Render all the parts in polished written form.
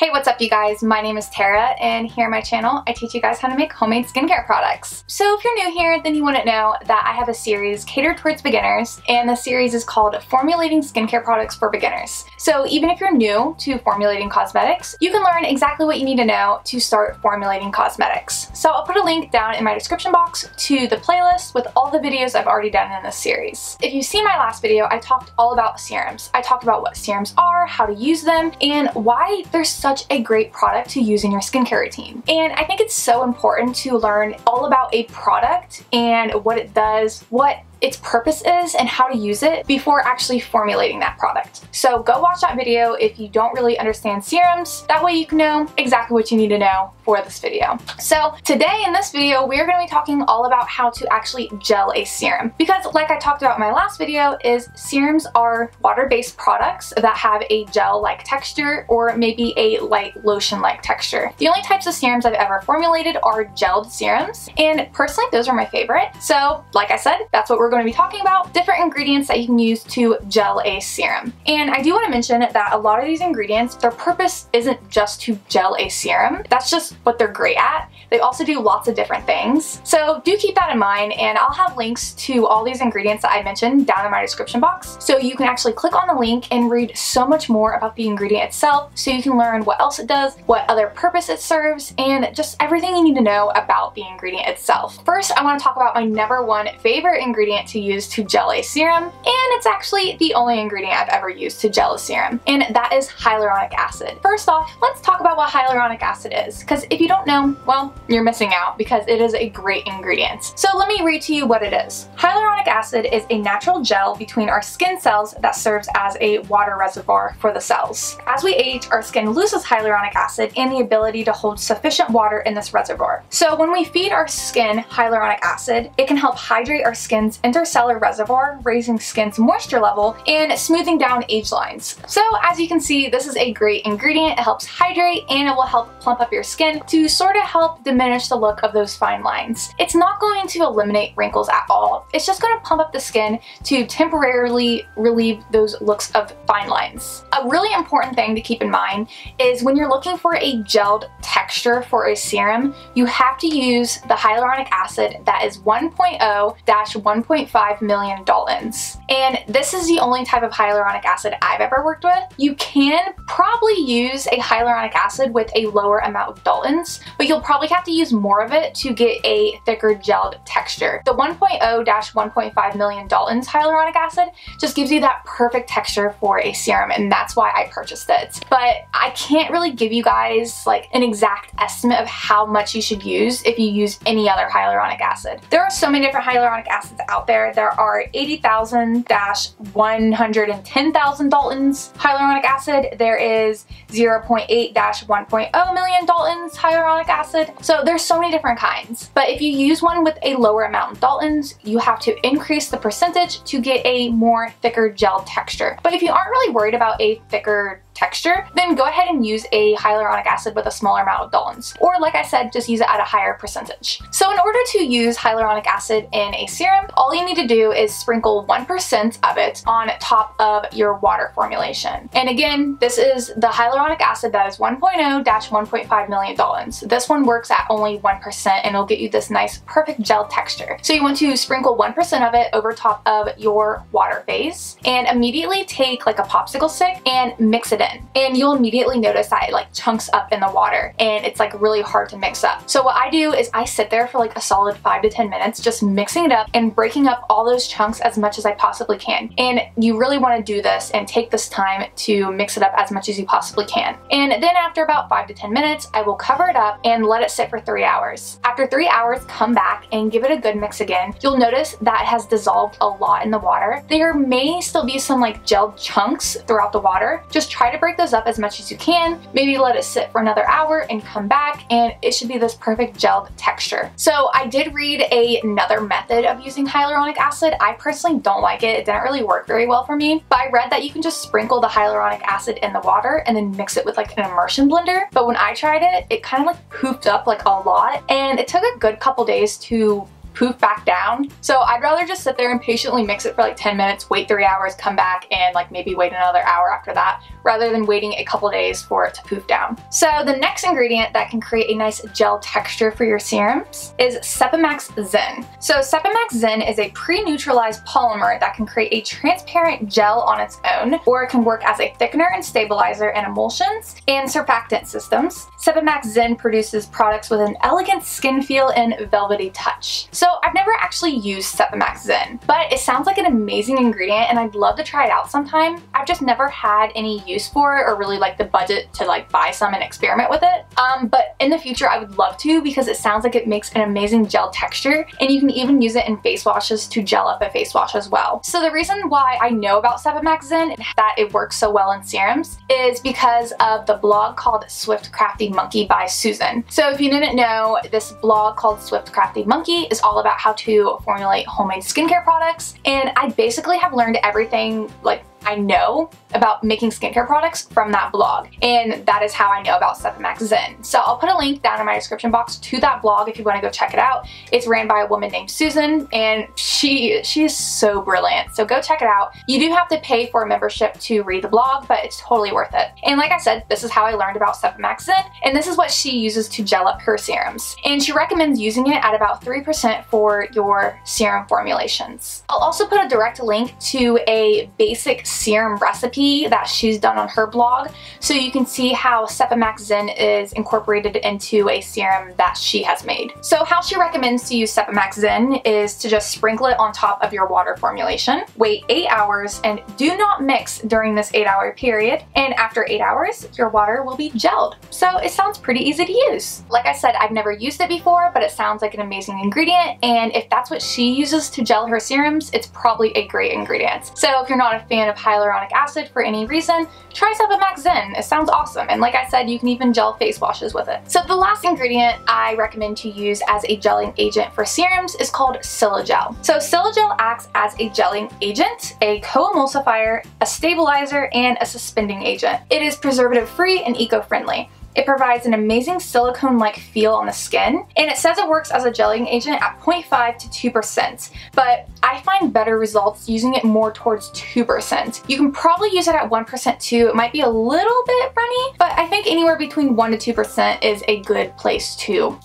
Hey, what's up you guys? My name is Tara and here on my channel I teach you guys how to make homemade skincare products. So if you're new here then you wouldn't know that I have a series catered towards beginners and the series is called Formulating Skincare Products for Beginners. So even if you're new to formulating cosmetics, you can learn exactly what you need to know to start formulating cosmetics. So I'll put a link down in my description box to the playlist with all the videos I've already done in this series. If you see my last video, I talked all about serums. I talked about what serums are, how to use them, and why they're such a great product to use in your skincare routine. And I think it's so important to learn all about a product and what it does, what its purpose is, and how to use it before actually formulating that product. So go watch that video if you don't really understand serums. That way you can know exactly what you need to know for this video. So today in this video, we're gonna be talking all about how to actually gel a serum. Because like I talked about in my last video, is serums are water-based products that have a gel-like texture or maybe a light lotion-like texture. The only types of serums I've ever formulated are gelled serums, and personally those are my favorite. So like I said, that's what we're going to be talking about, different ingredients that you can use to gel a serum. And I do want to mention that a lot of these ingredients, their purpose isn't just to gel a serum. That's just what they're great at. They also do lots of different things. So do keep that in mind, and I'll have links to all these ingredients that I mentioned down in my description box. So you can actually click on the link and read so much more about the ingredient itself, so you can learn what else it does, what other purpose it serves, and just everything you need to know about the ingredient itself. First, I want to talk about my number one favorite ingredient to use to gel a serum, and it's actually the only ingredient I've ever used to gel a serum, and that is hyaluronic acid. First off, let's talk about what hyaluronic acid is, because if you don't know, well, you're missing out because it is a great ingredient. So let me read to you what it is. Hyaluronic acid is a natural gel between our skin cells that serves as a water reservoir for the cells. As we age, our skin loses hyaluronic acid and the ability to hold sufficient water in this reservoir. So when we feed our skin hyaluronic acid, it can help hydrate our skin's intercellular reservoir, raising skin's moisture level and smoothing down age lines. So as you can see, this is a great ingredient. It helps hydrate and it will help plump up your skin to sort of help diminish the look of those fine lines. It's not going to eliminate wrinkles at all. It's just going to plump up the skin to temporarily relieve those looks of fine lines. A really important thing to keep in mind is when you're looking for a gelled texture for a serum, you have to use the hyaluronic acid that is 1.0-1.5 million Daltons. And this is the only type of hyaluronic acid I've ever worked with. You can probably use a hyaluronic acid with a lower amount of Daltons, but you'll probably have to use more of it to get a thicker gelled texture. The 1.0-1.5 million Daltons hyaluronic acid just gives you that perfect texture for a serum, and that's why I purchased it. But I can't really give you guys like an exact estimate of how much you should use if you use any other hyaluronic acid. There are so many different hyaluronic acids out there. There are 80,000-110,000 Daltons hyaluronic acid. There is 0.8-1.0 million Daltons hyaluronic acid. So there's so many different kinds. But if you use one with a lower amount of Daltons, you have to increase the percentage to get a more thicker gel texture. But if you aren't really worried about a thicker texture, then go ahead and use a hyaluronic acid with a smaller amount of Daltons. Or like I said, just use it at a higher percentage. So in order to use hyaluronic acid in a serum, all you need to do is sprinkle 1% of it on top of your water formulation. And again, this is the hyaluronic acid that is 1.0-1.5 million Daltons. This one works at only 1% and it'll get you this nice perfect gel texture. So you want to sprinkle 1% of it over top of your water base and immediately take like a popsicle stick and mix it in. And you'll immediately notice that it like chunks up in the water and it's like really hard to mix up. So what I do is I sit there for like a solid 5 to 10 minutes just mixing it up and breaking up all those chunks as much as I possibly can. And you really want to do this and take this time to mix it up as much as you possibly can. And then after about 5 to 10 minutes, I will cover it up and let it sit for 3 hours. After 3 hours, come back and give it a good mix again. You'll notice that it has dissolved a lot in the water. There may still be some like gelled chunks throughout the water. Just try to break those up as much as you can, maybe let it sit for another hour and come back, and it should be this perfect gelled texture. So I did read another method of using hyaluronic acid. I personally don't like it. It didn't really work very well for me, but I read that you can just sprinkle the hyaluronic acid in the water and then mix it with like an immersion blender. But when I tried it, it kind of like poofed up like a lot, and it took a good couple days to poof back down. So I'd rather just sit there and patiently mix it for like 10 minutes, wait 3 hours, come back, and like maybe wait another hour after that rather than waiting a couple days for it to poof down. So the next ingredient that can create a nice gel texture for your serums is Sepimax Zen. So Sepimax Zen is a pre-neutralized polymer that can create a transparent gel on its own, or it can work as a thickener and stabilizer in emulsions and surfactant systems. Sepimax Zen produces products with an elegant skin feel and velvety touch. So I've never actually used Sepimax Zen, but it sounds like an amazing ingredient and I'd love to try it out sometime. I've just never had any use for it or really like the budget to like buy some and experiment with it. But in the future I would love to, because it sounds like it makes an amazing gel texture, and you can even use it in face washes to gel up a face wash as well. So the reason why I know about Sepimax Zen and that it works so well in serums is because of the blog called Swift Crafty Monkey by Susan. So if you didn't know, this blog called Swift Crafty Monkey is all about how to formulate homemade skincare products, and I basically have learned everything like I know about making skincare products from that blog, and that is how I know about Sepimax Zen. So I'll put a link down in my description box to that blog if you want to go check it out. It's ran by a woman named Susan, and she is so brilliant, so go check it out. You do have to pay for a membership to read the blog, but it's totally worth it. And like I said, this is how I learned about Sepimax Zen, and this is what she uses to gel up her serums. And she recommends using it at about 3% for your serum formulations. I'll also put a direct link to a basic serum recipe that she's done on her blog, so you can see how Sepimax Zen is incorporated into a serum that she has made. So how she recommends to use Sepimax Zen is to just sprinkle it on top of your water formulation, wait 8 hours, and do not mix during this 8-hour period, and after 8 hours your water will be gelled. So it sounds pretty easy to use. Like I said, I've never used it before, but it sounds like an amazing ingredient, and if that's what she uses to gel her serums, it's probably a great ingredient. So if you're not a fan of hyaluronic acid for any reason, try Sepimax Zen. It sounds awesome, and like I said, you can even gel face washes with it. So the last ingredient I recommend to use as a gelling agent for serums is called Siligel. So Siligel acts as a gelling agent, a co-emulsifier, a stabilizer, and a suspending agent. It is preservative-free and eco-friendly. It provides an amazing silicone-like feel on the skin, and it says it works as a gelling agent at 0.5 to 2%, but I find better results using it more towards 2%. You can probably use it at 1% too. It might be a little bit runny, but I think anywhere between 1% to 2% is a good place to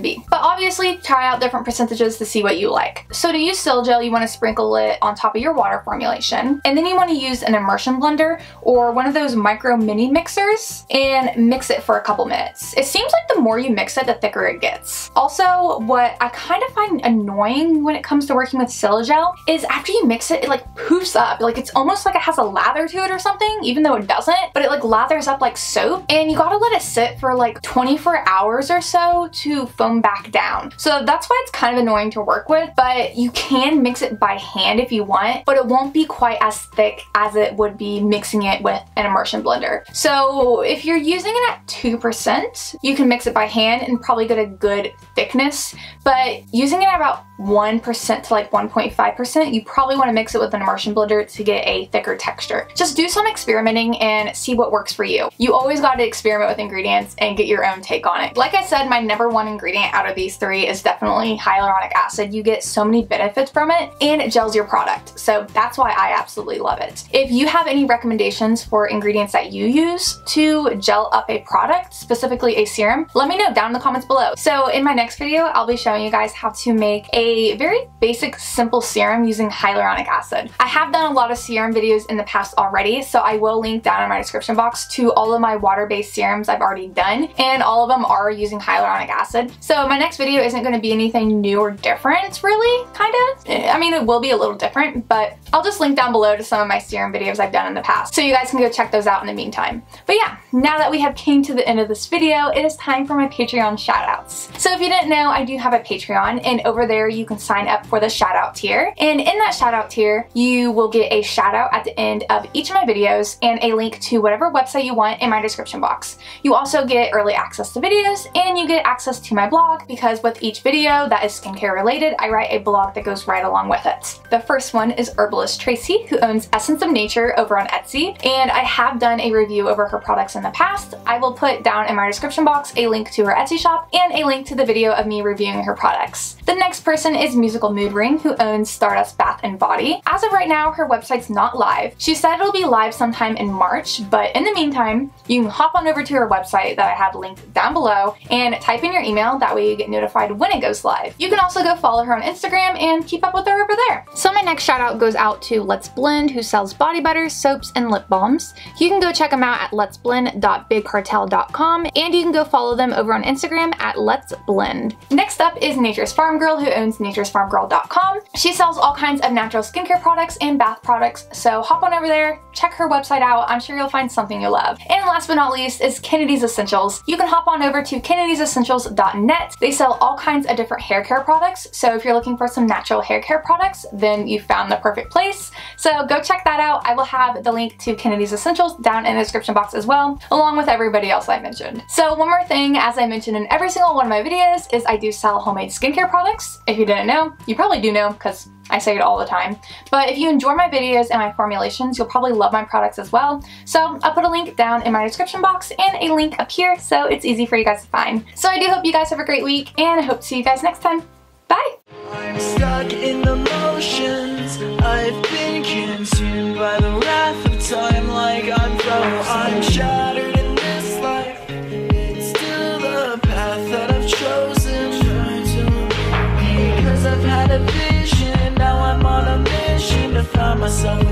be. But obviously, try out different percentages to see what you like. So to use Siligel, you want to sprinkle it on top of your water formulation, and then you want to use an immersion blender or one of those micro mini mixers and mix it for a couple minutes. It seems like the more you mix it, the thicker it gets. Also, what I kind of find annoying when it comes to working with Siligel is after you mix it, it like poofs up. Like it's almost like it has a lather to it or something, even though it doesn't, but it like lathers up like soap, and you gotta let it sit for like 24 hours or so to foam back down. So that's why it's kind of annoying to work with, but you can mix it by hand if you want, but it won't be quite as thick as it would be mixing it with an immersion blender. So if you're using it at 2%, you can mix it by hand and probably get a good thickness, but using it at about 1% to like 1.5%, you probably want to mix it with an immersion blender to get a thicker texture. Just do some experimenting and see what works for you. You always got to experiment with ingredients and get your own take on it. Like I said, my number one ingredient out of these three is definitely hyaluronic acid. You get so many benefits from it, and it gels your product. So that's why I absolutely love it. If you have any recommendations for ingredients that you use to gel up a product, specifically a serum, let me know down in the comments below. So in my next video, I'll be showing you guys how to make a very basic, simple serum using hyaluronic acid. I have done a lot of serum videos in the past already, so I will link down in my description box to all of my water-based serums I've already done, and all of them are using hyaluronic acid. So my next video isn't going to be anything new or different, really, kind of. I mean, it will be a little different, but I'll just link down below to some of my serum videos I've done in the past, so you guys can go check those out in the meantime. But yeah, now that we have came to the end of this video, it is time for my Patreon shoutouts. So if you didn't know, I do have a Patreon, and over there you can sign up for the shoutout tier. And in that shoutout tier, you will get a shoutout at the end of each of my videos and a link to whatever website you want in my description box. You also get early access to videos, and you get access to my blog, because with each video that is skincare related, I write a blog that goes right along with it. The first one is Herbalist Tracie, who owns Essence of Nature over on Etsy, and I have done a review over her products in the past. I will put down in my description box a link to her Etsy shop and a link to the video of me reviewing her products. The next person person is Musical Mood Ring, who owns Stardust Bath and Body. As of right now, her website's not live. She said it'll be live sometime in March, but in the meantime, you can hop on over to her website that I have linked down below and type in your email, that way you get notified when it goes live. You can also go follow her on Instagram and keep up with her over there. So my next shout out goes out to Let's Blend, who sells body butters, soaps, and lip balms. You can go check them out at letsblend.bigcartel.com, and you can go follow them over on Instagram at Let's Blend. Next up is Nature's Farm Girl, who owns naturesfarmgirl.com. She sells all kinds of natural skincare products and bath products, so hop on over there, check her website out. I'm sure you'll find something you'll love. And last but not least is Kennedy's Essentials. You can hop on over to kennedy'sessentials.net. They sell all kinds of different hair care products, so if you're looking for some natural hair care products, then you found the perfect place. So go check that out. I will have the link to Kennedy's Essentials down in the description box as well, along with everybody else I mentioned. So one more thing, as I mentioned in every single one of my videos, is I do sell homemade skincare products. If you didn't know, you probably do know because I say it all the time. But if you enjoy my videos and my formulations, you'll probably love my products as well. So I'll put a link down in my description box and a link up here so it's easy for you guys to find. So I do hope you guys have a great week, and I hope to see you guys next time. Bye! I'm stuck in the motions. I've been consumed by the wrath of time, like I'm frozen. I'm shattered in this life. It's still the path that I've chosen. Because I've had a vision. Now I'm on a mission to find myself.